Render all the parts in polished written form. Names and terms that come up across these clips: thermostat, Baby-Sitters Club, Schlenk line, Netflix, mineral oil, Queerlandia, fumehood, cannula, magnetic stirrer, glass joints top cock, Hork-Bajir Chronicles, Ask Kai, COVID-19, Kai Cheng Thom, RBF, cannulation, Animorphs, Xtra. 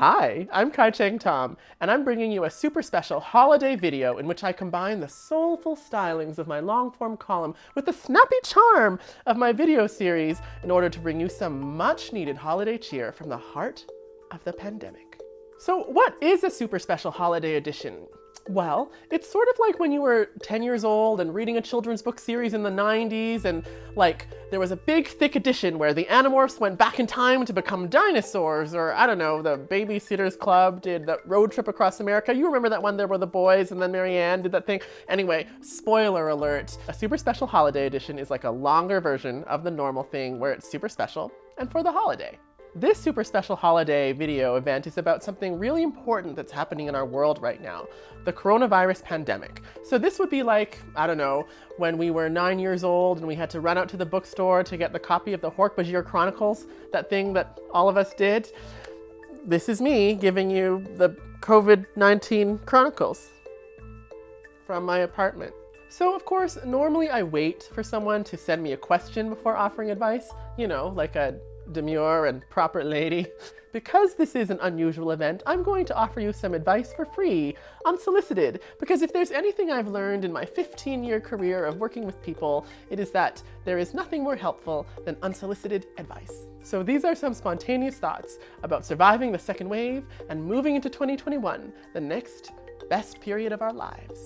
Hi, I'm Kai Cheng Thom, and I'm bringing you a super special holiday video in which I combine the soulful stylings of my long-form column with the snappy charm of my video series in order to bring you some much-needed holiday cheer from the heart of the pandemic. So what is a super special holiday edition? Well, it's sort of like when you were 10 years old and reading a children's book series in the 90s and, like, there was a big thick edition where the Animorphs went back in time to become dinosaurs, or I don't know, the Baby-Sitters Club did that road trip across America. You remember that one? There were the boys and then Marianne did that thing. Anyway, spoiler alert, a super special holiday edition is like a longer version of the normal thing where it's super special and for the holiday. This super special holiday video event is about something really important that's happening in our world right now, the coronavirus pandemic. So this would be like, I don't know, when we were 9 years old and we had to run out to the bookstore to get the copy of the Hork-Bajir Chronicles, that thing that all of us did. This is me giving you the COVID-19 Chronicles from my apartment. So of course, normally I wait for someone to send me a question before offering advice, you know, like a demure and proper lady. Because this is an unusual event, I'm going to offer you some advice for free, unsolicited, because if there's anything I've learned in my 15-year career of working with people, it is that there is nothing more helpful than unsolicited advice. So these are some spontaneous thoughts about surviving the second wave and moving into 2021, the next best period of our lives.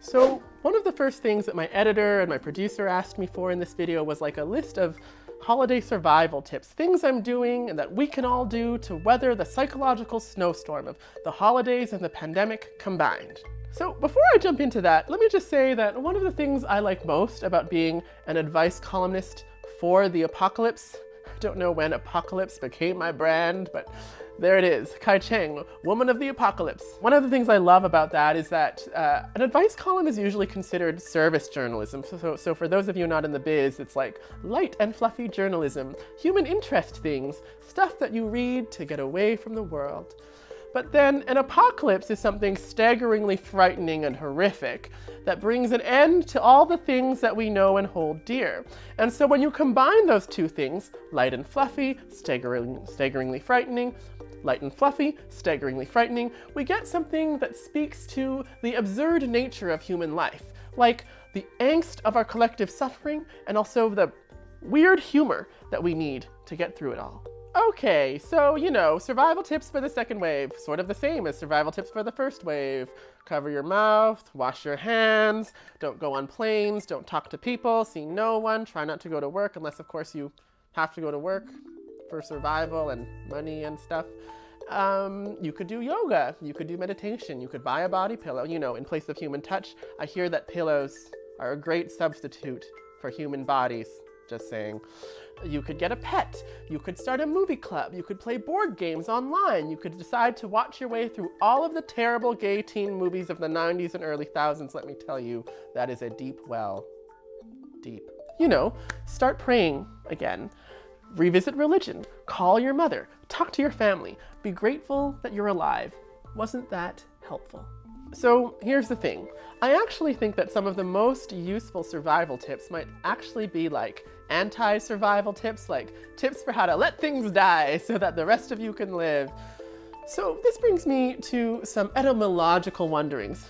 So one of the first things that my editor and my producer asked me for in this video was like a list of holiday survival tips, things I'm doing and that we can all do to weather the psychological snowstorm of the holidays and the pandemic combined. So before I jump into that, let me just say that one of the things I like most about being an advice columnist for the apocalypse, I don't know when apocalypse became my brand, but there it is, Kai Cheng, woman of the apocalypse. One of the things I love about that is that an advice column is usually considered service journalism. So for those of you not in the biz, it's like light and fluffy journalism, human interest things, stuff that you read to get away from the world. But then an apocalypse is something staggeringly frightening and horrific that brings an end to all the things that we know and hold dear. And so when you combine those two things, light and fluffy, staggeringly frightening, light and fluffy, staggeringly frightening, we get something that speaks to the absurd nature of human life, like the angst of our collective suffering and also the weird humor that we need to get through it all. Okay, so, you know, survival tips for the second wave, sort of the same as survival tips for the first wave. Cover your mouth, wash your hands, don't go on planes, don't talk to people, see no one, try not to go to work unless, of course, you have to go to work for survival and money and stuff. You could do yoga, you could do meditation, you could buy a body pillow, you know, in place of human touch. I hear that pillows are a great substitute for human bodies. Just saying. You could get a pet, you could start a movie club, you could play board games online, you could decide to watch your way through all of the terrible gay teen movies of the 90s and early thousands. Let me tell you, that is a deep well. Deep. You know, start praying again. Revisit religion. Call your mother. Talk to your family. Be grateful that you're alive. Wasn't that helpful? So here's the thing. I actually think that some of the most useful survival tips might actually be like anti-survival tips, like tips for how to let things die so that the rest of you can live. So this brings me to some etymological wonderings.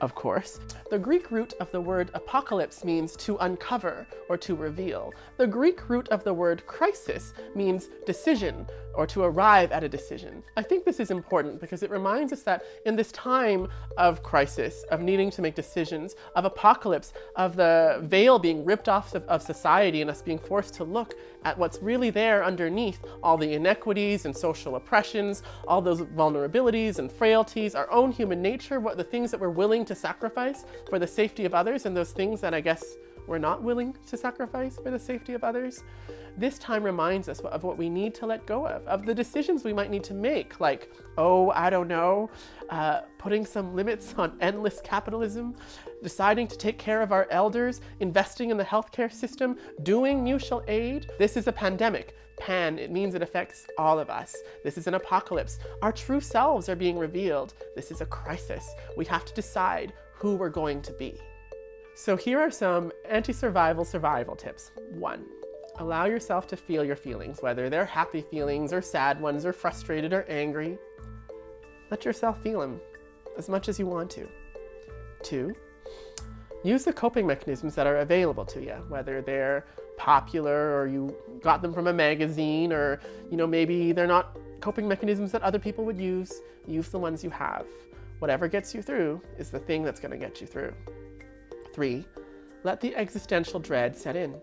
Of course, the Greek root of the word apocalypse means to uncover or to reveal. The Greek root of the word crisis means decision or to arrive at a decision. I think this is important because it reminds us that in this time of crisis, of needing to make decisions, of apocalypse, of the veil being ripped off of society and us being forced to look at what's really there underneath all the inequities and social oppressions, all those vulnerabilities and frailties, our own human nature, what the things that we're willing to sacrifice for the safety of others and those things that I guess we're not willing to sacrifice for the safety of others. This time reminds us of what we need to let go of the decisions we might need to make, like, oh, I don't know, putting some limits on endless capitalism, deciding to take care of our elders, investing in the healthcare system, doing mutual aid. This is a pandemic. Pan, it means it affects all of us. This is an apocalypse. Our true selves are being revealed. This is a crisis. We have to decide who we're going to be. So here are some anti-survival survival tips. 1. Allow yourself to feel your feelings, whether they're happy feelings or sad ones or frustrated or angry. Let yourself feel them as much as you want to. 2. Use the coping mechanisms that are available to you, whether they're popular or you got them from a magazine, or maybe they're not coping mechanisms that other people would use. Use the ones you have. Whatever gets you through is the thing that's going to get you through. 3. Let the existential dread set in.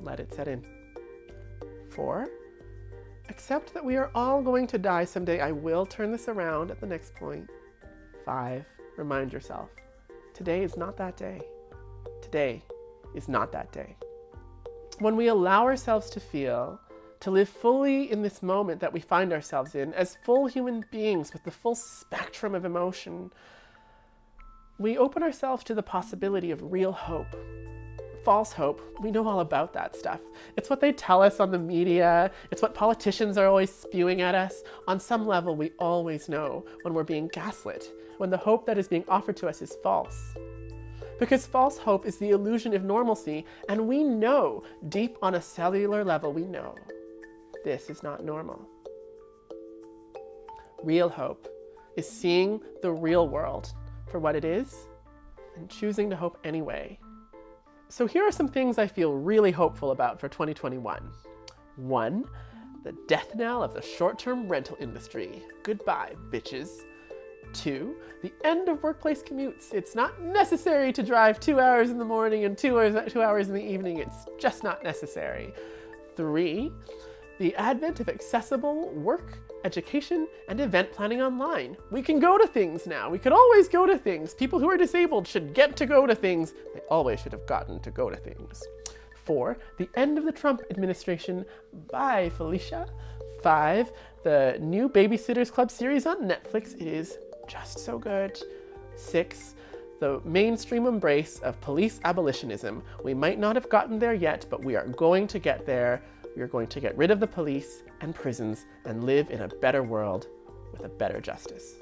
Let it set in. 4. Accept that we are all going to die someday. I will turn this around at the next point. 5. Remind yourself, today is not that day. Today is not that day. When we allow ourselves to feel, to live fully in this moment that we find ourselves in, as full human beings with the full spectrum of emotion, we open ourselves to the possibility of real hope. False hope, we know all about that stuff. It's what they tell us on the media. It's what politicians are always spewing at us. On some level, we always know when we're being gaslit, when the hope that is being offered to us is false. Because false hope is the illusion of normalcy, and we know, deep on a cellular level, we know this is not normal. Real hope is seeing the real world for what it is and choosing to hope anyway. So here are some things I feel really hopeful about for 2021. 1, the death knell of the short-term rental industry. Goodbye, bitches. 2, the end of workplace commutes. It's not necessary to drive 2 hours in the morning and two hours in the evening. It's just not necessary. 3, the advent of accessible work, education, and event planning online. We can go to things now. We could always go to things. People who are disabled should get to go to things. They always should have gotten to go to things. 4, the end of the Trump administration. Bye, Felicia. 5, the new Baby-Sitters Club series on Netflix. It is just so good. 6, the mainstream embrace of police abolitionism. We might not have gotten there yet, but we are going to get there. We are going to get rid of the police and prisons and live in a better world with a better justice.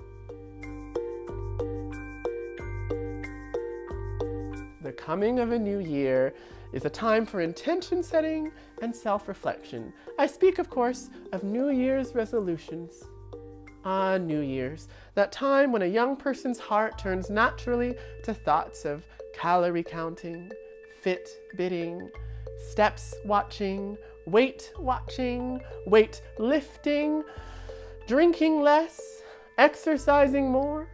The coming of a new year is a time for intention setting and self-reflection. I speak, of course, of New Year's resolutions. Ah, New Year's, that time when a young person's heart turns naturally to thoughts of calorie counting, Fitbiting, steps watching, weight lifting, drinking less, exercising more,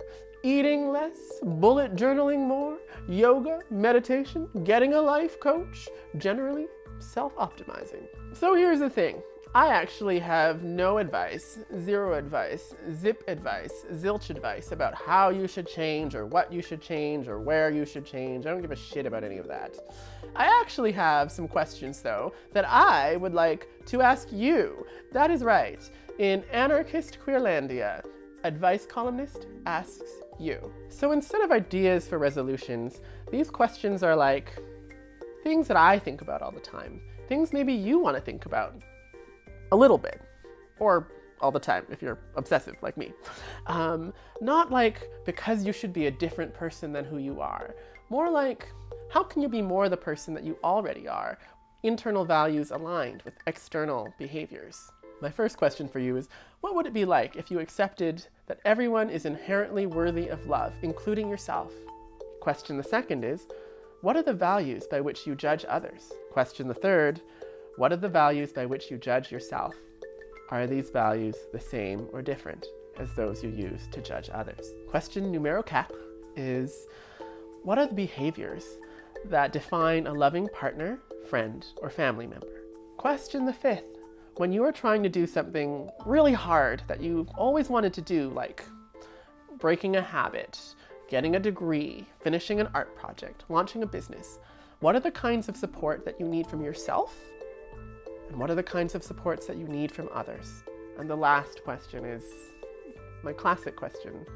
eating less, bullet journaling more, yoga, meditation, getting a life coach, generally self-optimizing. So here's the thing. I actually have no advice, zero advice, zip advice, zilch advice about how you should change or what you should change or where you should change. I don't give a shit about any of that. I actually have some questions, though, that I would like to ask you. That is right. In Anarchist Queerlandia, advice columnist asks you. So instead of ideas for resolutions, these questions are like things that I think about all the time, things maybe you want to think about. A little bit, or all the time if you're obsessive like me. Not like because you should be a different person than who you are. More like, how can you be more the person that you already are? Internal values aligned with external behaviors. My first question for you is, what would it be like if you accepted that everyone is inherently worthy of love, including yourself? Question the second is, what are the values by which you judge others? Question the third, what are the values by which you judge yourself? Are these values the same or different as those you use to judge others? Question numero 4 is, what are the behaviors that define a loving partner, friend, or family member? Question the 5th, when you are trying to do something really hard that you've always wanted to do, like breaking a habit, getting a degree, finishing an art project, launching a business, what are the kinds of support that you need from yourself? And what are the kinds of supports that you need from others? And the last question is my classic question.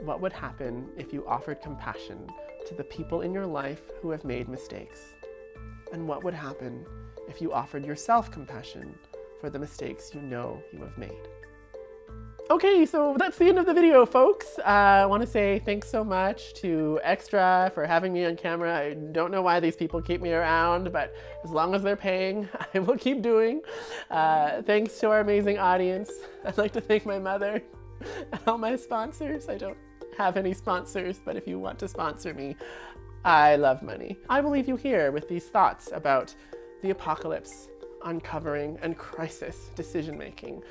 What would happen if you offered compassion to the people in your life who have made mistakes? And what would happen if you offered yourself compassion for the mistakes you know you have made? Okay, so that's the end of the video, folks. I want to say thanks so much to Xtra for having me on camera. I don't know why these people keep me around, but as long as they're paying, I will keep doing. Thanks to our amazing audience. I'd like to thank my mother and all my sponsors. I don't have any sponsors, but if you want to sponsor me, I love money. I will leave you here with these thoughts about the apocalypse, uncovering, and crisis decision-making.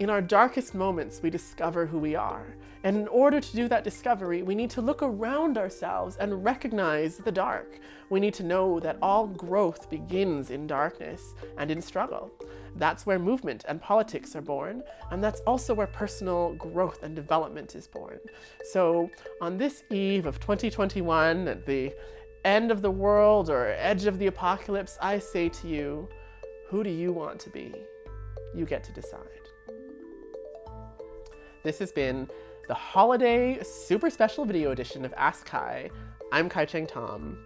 In our darkest moments, we discover who we are. And in order to do that discovery, we need to look around ourselves and recognize the dark. We need to know that all growth begins in darkness and in struggle. That's where movement and politics are born, and that's also where personal growth and development is born. So on this eve of 2021, at the end of the world or edge of the apocalypse, I say to you, who do you want to be? You get to decide. This has been the holiday super special video edition of Ask Kai. I'm Kai Cheng Thom.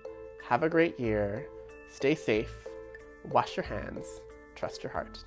Have a great year. Stay safe. Wash your hands. Trust your heart.